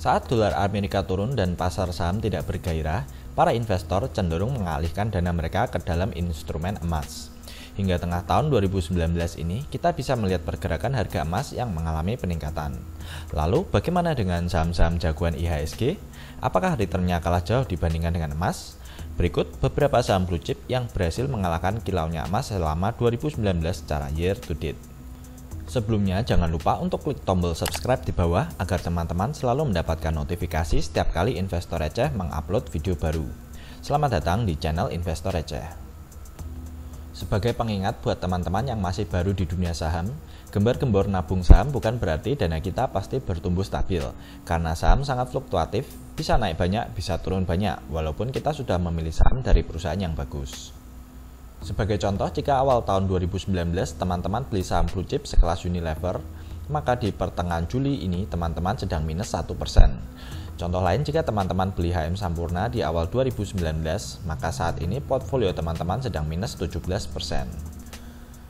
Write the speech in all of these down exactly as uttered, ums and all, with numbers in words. Saat dolar Amerika turun dan pasar saham tidak bergairah, para investor cenderung mengalihkan dana mereka ke dalam instrumen emas. Hingga tengah tahun dua ribu sembilan belas ini, kita bisa melihat pergerakan harga emas yang mengalami peningkatan. Lalu, bagaimana dengan saham-saham jagoan I H S G? Apakah returnnya kalah jauh dibandingkan dengan emas? Berikut beberapa saham blue chip yang berhasil mengalahkan kilauannya emas selama dua ribu sembilan belas secara year to date. Sebelumnya, jangan lupa untuk klik tombol subscribe di bawah agar teman-teman selalu mendapatkan notifikasi setiap kali Investor Receh mengupload video baru. Selamat datang di channel Investor Receh. Sebagai pengingat buat teman-teman yang masih baru di dunia saham, gembar-gembor nabung saham bukan berarti dana kita pasti bertumbuh stabil, karena saham sangat fluktuatif, bisa naik banyak, bisa turun banyak, walaupun kita sudah memilih saham dari perusahaan yang bagus. Sebagai contoh, jika awal tahun dua ribu sembilan belas teman-teman beli saham blue chip sekelas Unilever, maka di pertengahan Juli ini teman-teman sedang minus satu persen. Contoh lain, jika teman-teman beli H M Sampoerna di awal dua ribu sembilan belas, maka saat ini portfolio teman-teman sedang minus tujuh belas persen.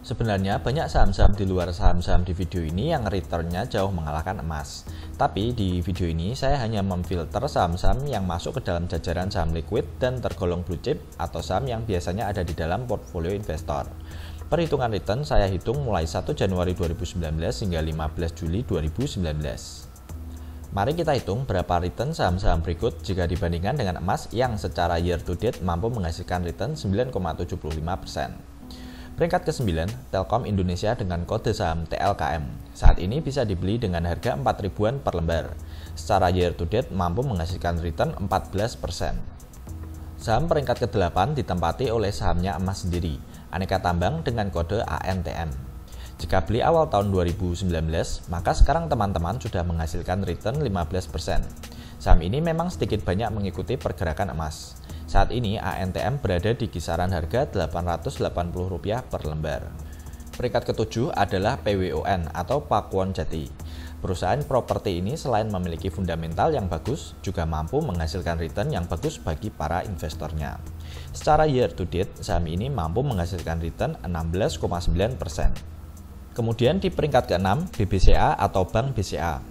Sebenarnya banyak saham-saham di luar saham-saham di video ini yang returnnya jauh mengalahkan emas. Tapi di video ini saya hanya memfilter saham-saham yang masuk ke dalam jajaran saham liquid dan tergolong blue chip atau saham yang biasanya ada di dalam portfolio investor. Perhitungan return saya hitung mulai satu Januari dua ribu sembilan belas hingga lima belas Juli dua ribu sembilan belas. Mari kita hitung berapa return saham-saham berikut jika dibandingkan dengan emas yang secara year to date mampu menghasilkan return sembilan koma tujuh lima persen. Peringkat kesembilan, Telkom Indonesia dengan kode saham T L K M. Saat ini bisa dibeli dengan harga empat ribuan per lembar. Secara year to date mampu menghasilkan return empat belas persen. Saham peringkat kedelapan ditempati oleh sahamnya emas sendiri, Aneka Tambang dengan kode A N T M. Jika beli awal tahun dua ribu sembilan belas, maka sekarang teman-teman sudah menghasilkan return lima belas persen. Saham ini memang sedikit banyak mengikuti pergerakan emas. Saat ini A N T M berada di kisaran harga delapan ratus delapan puluh rupiah per lembar. Peringkat ketujuh adalah P W O N atau Pakuwon Jati. Perusahaan properti ini selain memiliki fundamental yang bagus, juga mampu menghasilkan return yang bagus bagi para investornya. Secara year to date, saham ini mampu menghasilkan return enam belas koma sembilan persen. Kemudian di peringkat keenam, B B C A atau Bank B C A.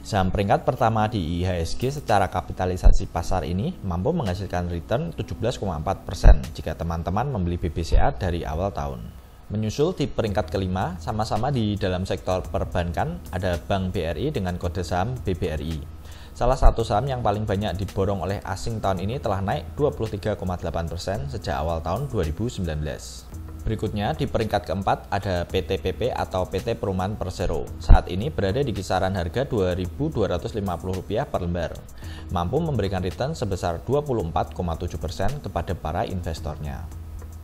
Saham peringkat pertama di I H S G secara kapitalisasi pasar ini mampu menghasilkan return tujuh belas koma empat persen jika teman-teman membeli B B C A dari awal tahun. Menyusul di peringkat kelima, sama-sama di dalam sektor perbankan, ada Bank B R I dengan kode saham B B R I. Salah satu saham yang paling banyak diborong oleh asing tahun ini telah naik dua puluh tiga koma delapan persen sejak awal tahun dua ribu sembilan belas. Berikutnya di peringkat keempat ada P T P P atau P T Perumahan Persero. Saat ini berada di kisaran harga dua ribu dua ratus lima puluh rupiah per lembar. Mampu memberikan return sebesar dua puluh empat koma tujuh persen kepada para investornya.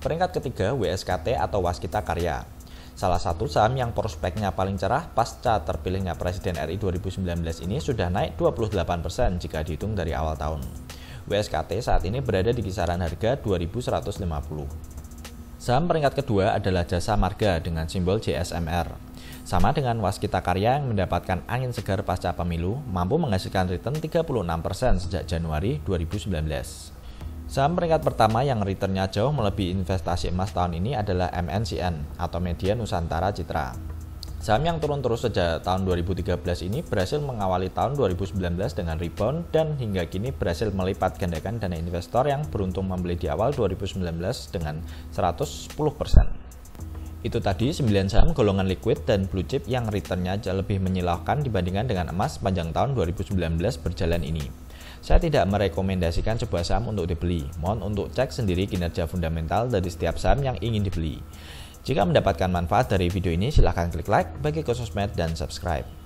Peringkat ketiga W S K T atau Waskita Karya. Salah satu saham yang prospeknya paling cerah pasca terpilihnya Presiden R I dua ribu sembilan belas ini sudah naik dua puluh delapan persen jika dihitung dari awal tahun. W S K T saat ini berada di kisaran harga dua ribu seratus lima puluh. Saham peringkat kedua adalah Jasa Marga dengan simbol J S M R. Sama dengan Waskita Karya yang mendapatkan angin segar pasca pemilu, mampu menghasilkan return tiga puluh enam persen sejak Januari dua ribu sembilan belas. Saham peringkat pertama yang returnnya jauh melebihi investasi emas tahun ini adalah M N C N atau Media Nusantara Citra. Saham yang turun terus sejak tahun dua ribu tiga belas ini berhasil mengawali tahun dua ribu sembilan belas dengan rebound dan hingga kini berhasil melipat gandakan dana investor yang beruntung membeli di awal dua ribu sembilan belas dengan seratus sepuluh persen. Itu tadi sembilan saham golongan liquid dan blue chip yang returnnya jauh lebih menyilaukan dibandingkan dengan emas sepanjang tahun dua ribu sembilan belas berjalan ini. Saya tidak merekomendasikan sebuah saham untuk dibeli, mohon untuk cek sendiri kinerja fundamental dari setiap saham yang ingin dibeli. Jika mendapatkan manfaat dari video ini, silahkan klik like, bagi ke sosmed, dan subscribe.